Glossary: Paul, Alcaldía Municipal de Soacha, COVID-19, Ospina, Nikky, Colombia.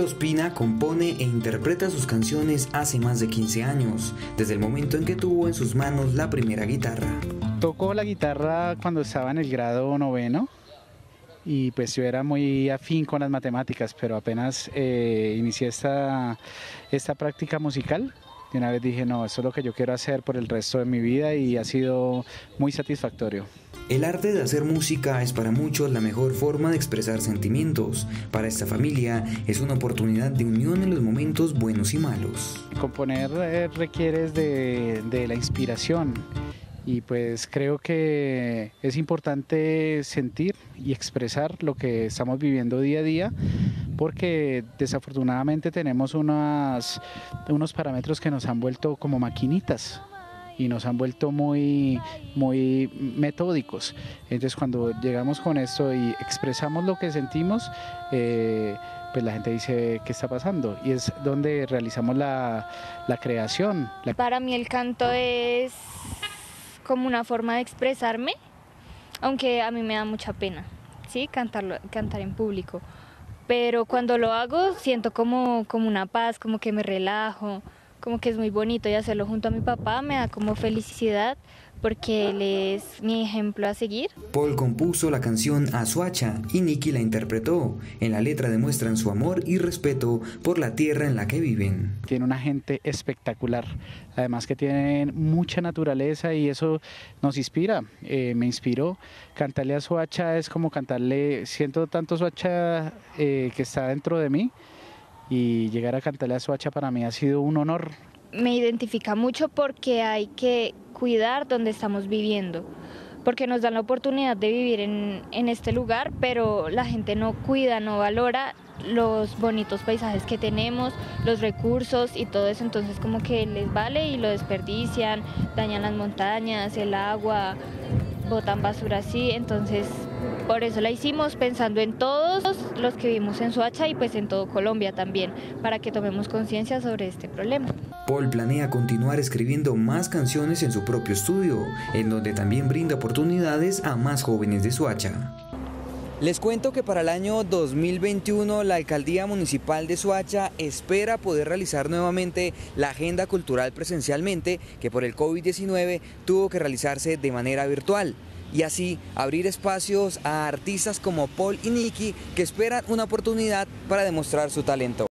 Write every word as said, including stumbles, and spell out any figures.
Ospina compone e interpreta sus canciones hace más de quince años, desde el momento en que tuvo en sus manos la primera guitarra. Tocó la guitarra cuando estaba en el grado noveno y pues yo era muy afín con las matemáticas, pero apenas eh, inicié esta, esta práctica musical. Y una vez dije, no, eso es lo que yo quiero hacer por el resto de mi vida, y ha sido muy satisfactorio. El arte de hacer música es para muchos la mejor forma de expresar sentimientos. Para esta familia es una oportunidad de unión en los momentos buenos y malos. Componer eh, requiere de, de la inspiración, y pues creo que es importante sentir y expresar lo que estamos viviendo día a día, porque desafortunadamente tenemos unas, unos parámetros que nos han vuelto como maquinitas y nos han vuelto muy, muy metódicos. Entonces cuando llegamos con esto y expresamos lo que sentimos, eh, pues la gente dice ¿qué está pasando? Y es donde realizamos la, la creación. Para mí el canto es como una forma de expresarme, aunque a mí me da mucha pena, ¿sí? Cantarlo, cantar en público. Pero cuando lo hago siento como, como una paz, como que me relajo, como que es muy bonito, y hacerlo junto a mi papá me da como felicidad porque él es mi ejemplo a seguir. Paul compuso la canción a Soacha y Nikky la interpretó. En la letra demuestran su amor y respeto por la tierra en la que viven. Tiene una gente espectacular, además que tienen mucha naturaleza y eso nos inspira, eh, me inspiró. Cantarle a Soacha es como cantarle, siento tanto Soacha eh, que está dentro de mí, y llegar a cantarle a Soacha para mí ha sido un honor. Me identifica mucho porque hay que cuidar donde estamos viviendo, porque nos dan la oportunidad de vivir en, en este lugar, pero la gente no cuida, no valora los bonitos paisajes que tenemos, los recursos y todo eso, entonces como que les vale y lo desperdician, dañan las montañas, el agua, botan basura así, entonces por eso la hicimos pensando en todos los que vivimos en Soacha y pues en todo Colombia también, para que tomemos conciencia sobre este problema. Paul planea continuar escribiendo más canciones en su propio estudio, en donde también brinda oportunidades a más jóvenes de Soacha. Les cuento que para el año dos mil veintiuno la Alcaldía Municipal de Soacha espera poder realizar nuevamente la agenda cultural presencialmente, que por el COVID diecinueve tuvo que realizarse de manera virtual, y así abrir espacios a artistas como Paul y Nikky que esperan una oportunidad para demostrar su talento.